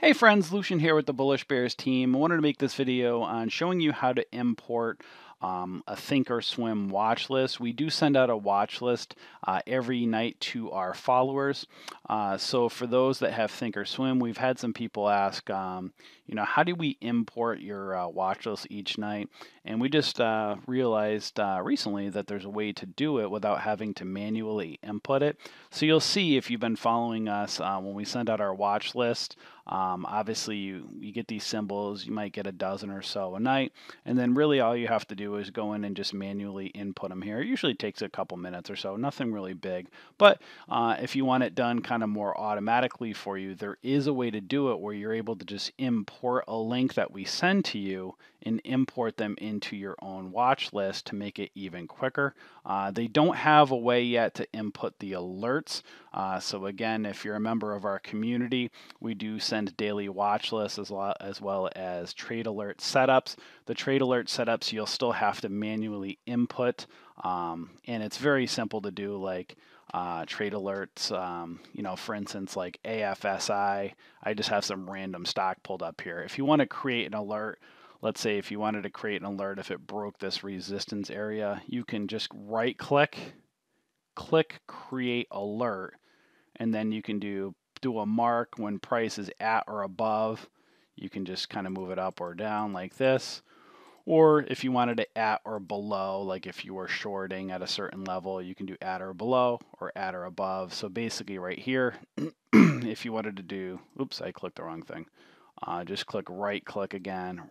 Hey friends, Lucian here with the Bullish Bears team. I wanted to make this video on showing you how to import a Thinkorswim watch list. We do send out a watch list every night to our followers. So for those that have Thinkorswim, we've had some people ask, you know, how do we import your watch list each night? And we just realized recently that there's a way to do it without having to manually input it. So you'll see if you've been following us when we send out our watch list, obviously you get these symbols. You might get a dozen or so a night, and then really all you have to do is go in and just manually input them here. It usually takes a couple minutes or so, nothing really big, but if you want it done kind of more automatically for you, there is a way to do it where you're able to just import a link that we send to you and import them into your own watch list to make it even quicker. They don't have a way yet to input the alerts, so again, if you're a member of our community, we do send daily watch lists as well as trade alert setups. The trade alert setups you'll still have to manually input, and it's very simple to do, like trade alerts, you know, for instance, like AFSI. I just have some random stock pulled up here. If you want to create an alert, let's say if you wanted to create an alert if it broke this resistance area, you can just right click, click create alert, and then you can do a mark when price is at or above. You can just kind of move it up or down like this. Or if you wanted it at or below, like if you were shorting at a certain level, you can do at or below or at or above. So basically right here, if you wanted to do, oops, I clicked the wrong thing. Just click right click again,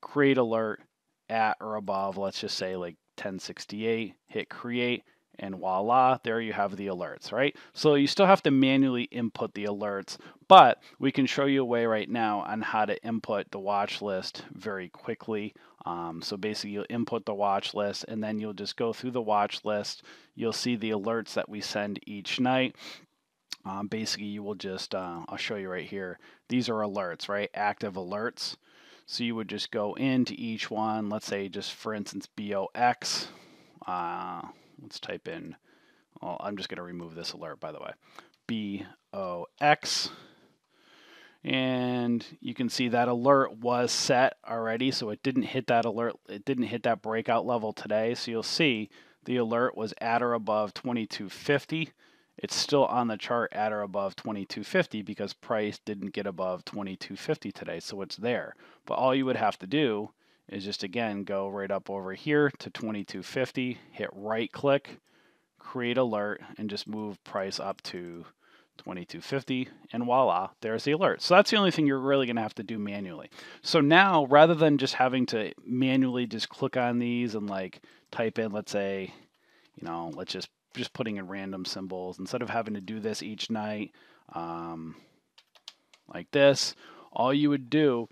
create alert at or above, let's just say like 1068, hit create, and voila, there you have the alerts, right? So you still have to manually input the alerts, but we can show you a way right now on how to input the watch list very quickly. So basically you'll input the watch list, and then you'll just go through the watch list. You'll see the alerts that we send each night. Basically you will just, I'll show you right here. These are alerts, right? Active alerts. So you would just go into each one. Let's say just for instance, BOX. Let's type in, well, I'm just going to remove this alert, by the way, BOX. And you can see that alert was set already, so it didn't hit that alert. It didn't hit that breakout level today. So you'll see the alert was at or above 2250. It's still on the chart at or above 2250 because price didn't get above 2250 today. So it's there. But all you would have to do is just again go right up over here to 2250, hit right click, create alert, and just move price up to 2250, and voila, there's the alert. So that's the only thing you're really going to have to do manually. So now rather than just having to manually just click on these and like type in, let's say, you know, let's just putting in random symbols, instead of having to do this each night like this, all you would do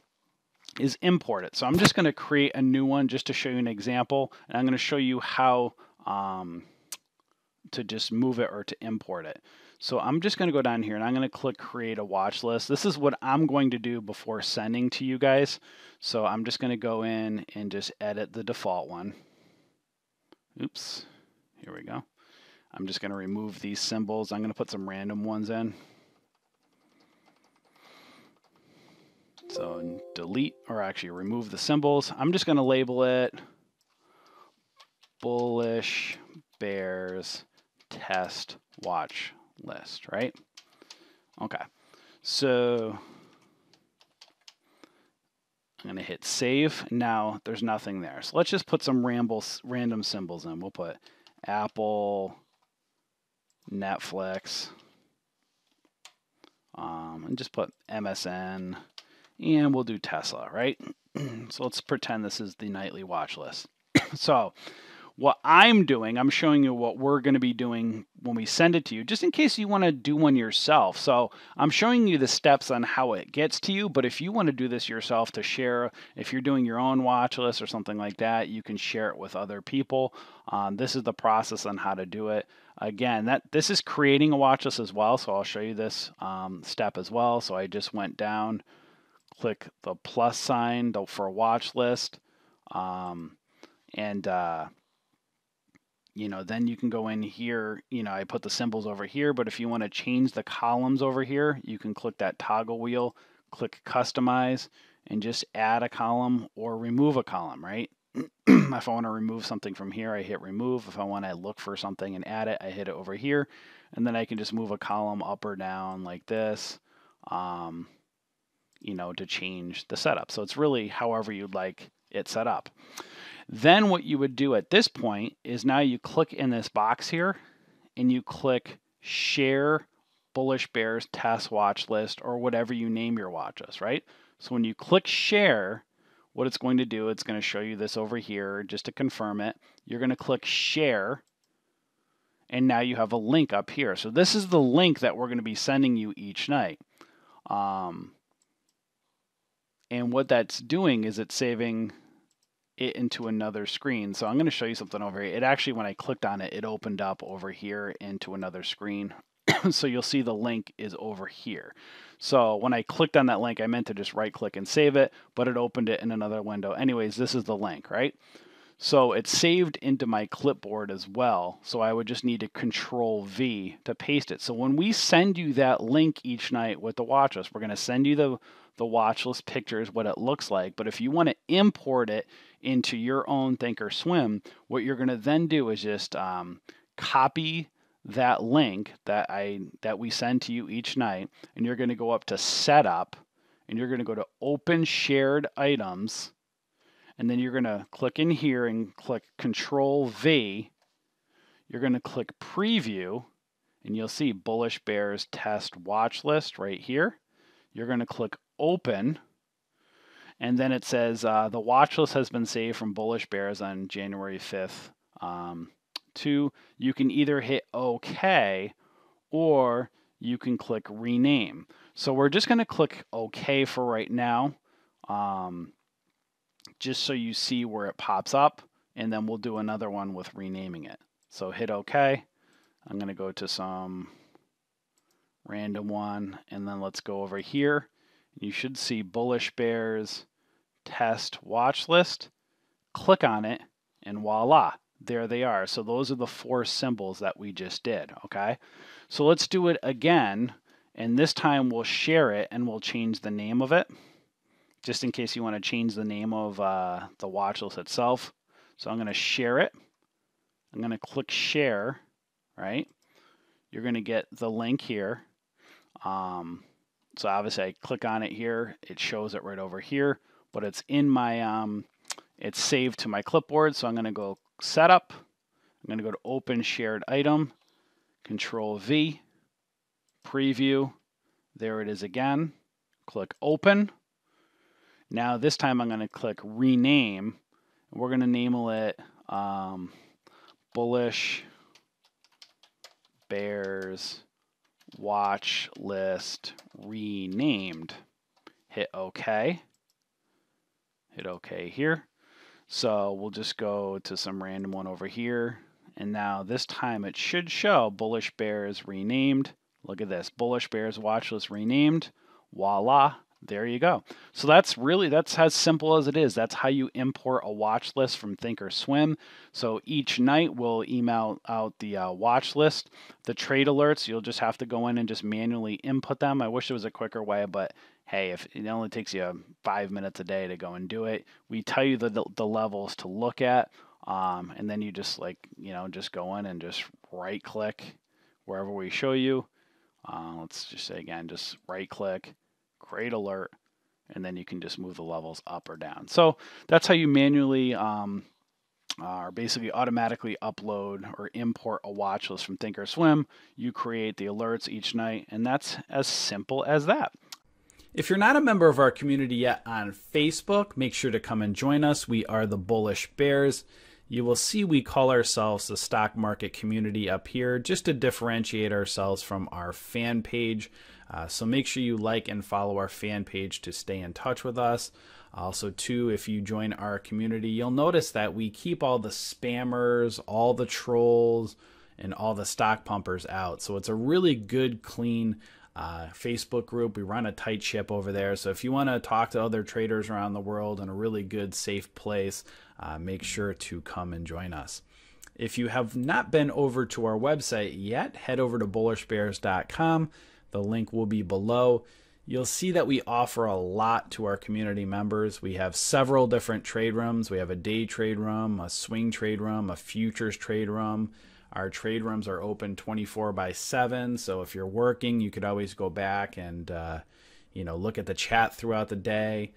is import it. So I'm just going to create a new one just to show you an example, and I'm going to show you how to just move it or to import it. So I'm just going to go down here and I'm going to click create a watch list. This is what I'm going to do before sending to you guys. So I'm just going to go in and just edit the default one. Oops, here we go. I'm just going to remove these symbols. I'm going to put some random ones in. So delete, or actually remove the symbols. I'm just going to label it Bullish Bears Test Watch List, right? Okay, so I'm going to hit save. Now there's nothing there. So let's just put some random symbols in. We'll put Apple, Netflix, and just put MSN. And we'll do Tesla, right? So let's pretend this is the nightly watch list. So what I'm doing, I'm showing you what we're going to be doing when we send it to you, just in case you want to do one yourself. So I'm showing you the steps on how it gets to you, but if you want to do this yourself to share, if you're doing your own watch list or something like that, you can share it with other people. This is the process on how to do it. Again, this is creating a watch list as well, so I'll show you this step as well. So I just went down, click the plus sign for a watch list, you know, then you can go in here. You know, I put the symbols over here, but if you want to change the columns over here, you can click that toggle wheel, click Customize, and just add a column or remove a column, right? If I want to remove something from here, I hit remove. If I want to look for something and add it, I hit it over here. And then I can just move a column up or down like this, you know, to change the setup. So it's really however you'd like it set up. Then what you would do at this point is now you click in this box here and you click Share Bullish Bears Test Watch List, or whatever you name your watches, right? So when you click Share, what it's going to do, it's going to show you this over here just to confirm it. You're going to click Share, and now you have a link up here. So this is the link that we're going to be sending you each night. And what that's doing is it's saving it into another screen. So I'm going to show you something over here. It actually, when I clicked on it, it opened up over here into another screen. So you'll see the link is over here. So when I clicked on that link, I meant to just right click and save it, but it opened it in another window. Anyways, this is the link, right? So it's saved into my clipboard as well. So I would just need to Control V to paste it. So when we send you that link each night with the watch list, we're going to send you the watch list pictures, what it looks like. But if you want to import it into your own Thinkorswim, what you're going to then do is just copy that link that we send to you each night, and you're going to go up to Setup, and you're going to go to Open Shared Items, and then you're going to click in here and click Control V. You're going to click Preview, and you'll see Bullish Bears Test Watch List right here. You're going to click Open, and then it says the watch list has been saved from Bullish Bears on January 5th. You can either hit OK or you can click Rename. So we're just going to click OK for right now, just so you see where it pops up, and then we'll do another one with renaming it. So hit OK. I'm going to go to some random one, and then let's go over here. You should see Bullish Bears Test Watch List. Click on it, and voila. There they are. So those are the four symbols that we just did. Okay. So let's do it again. And this time we'll share it and we'll change the name of it, just in case you want to change the name of the watch list itself. So I'm going to share it. I'm going to click Share, right? You're going to get the link here. So obviously I click on it here. It shows it right over here, but it's in my, it's saved to my clipboard. So I'm going to go Setup. I'm going to go to Open Shared Item, Control V, Preview. There it is again. Click Open. Now this time I'm going to click Rename. We're going to name it Bullish Bears Watch List Renamed. Hit OK. Hit OK here. So we'll just go to some random one over here. And now this time it should show Bullish Bears Renamed. Look at this, Bullish Bears Watchlist Renamed. Voila, there you go. So that's as simple as it is. That's how you import a watch list from Thinkorswim. So each night we'll email out the watch list. The trade alerts, you'll just have to go in and just manually input them. I wish there was a quicker way, but hey, if it only takes you 5 minutes a day to go and do it. We tell you the levels to look at, and then you just just go in and just right click wherever we show you. Let's just say again, just right click, create alert, and then you can just move the levels up or down. So that's how you manually or basically automatically upload or import a watch list from Thinkorswim. You create the alerts each night, and that's as simple as that. If you're not a member of our community yet on Facebook, make sure to come and join us. We are the Bullish Bears. You will see we call ourselves the stock market community up here just to differentiate ourselves from our fan page. So make sure you like and follow our fan page to stay in touch with us. Also, too, if you join our community, you'll notice that we keep all the spammers, all the trolls, and all the stock pumpers out. So it's a really good, clean Facebook group. We run a tight ship over there, so if you want to talk to other traders around the world in a really good, safe place, make sure to come and join us. If you have not been over to our website yet, head over to bullishbears.com. The link will be below. you'll see that we offer a lot to our community members. We have several different trade rooms. We have a day trade room, a swing trade room, a futures trade room. Our trade rooms are open 24/7. So if you're working, you could always go back and look at the chat throughout the day.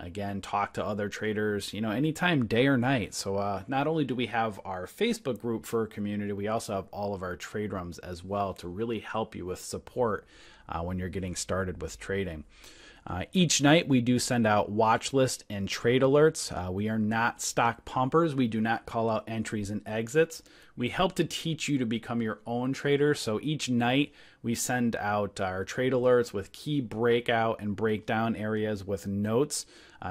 Again, talk to other traders, anytime, day or night. So not only do we have our Facebook group for community, we also have all of our trade rooms as well to really help you with support when you're getting started with trading. Each night we do send out watch list and trade alerts. We are not stock pumpers. We do not call out entries and exits. We help to teach you to become your own trader. So each night we send out our trade alerts with key breakout and breakdown areas with notes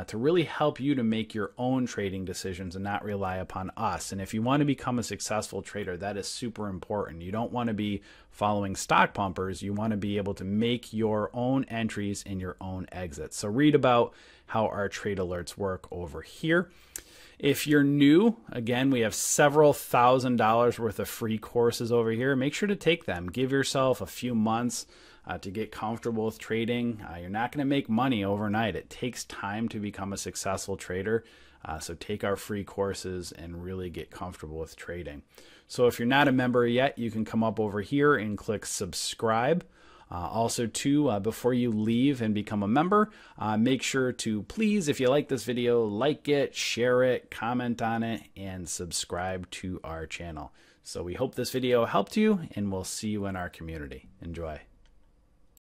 to really help you to make your own trading decisions and not rely upon us. And if you want to become a successful trader, that is super important. You don't want to be following stock pumpers. You want to be able to make your own entries and your own exits. So read about how our trade alerts work over here. If you're new, again, we have several $1,000s worth of free courses over here. Make sure to take them. Give yourself a few months to get comfortable with trading. You're not going to make money overnight. It takes time to become a successful trader. So take our free courses and really get comfortable with trading. So if you're not a member yet, you can come up over here and click subscribe. Also too, before you leave and become a member, make sure to please, if you like this video, like it, share it, comment on it, and subscribe to our channel. So we hope this video helped you, and we'll see you in our community. Enjoy.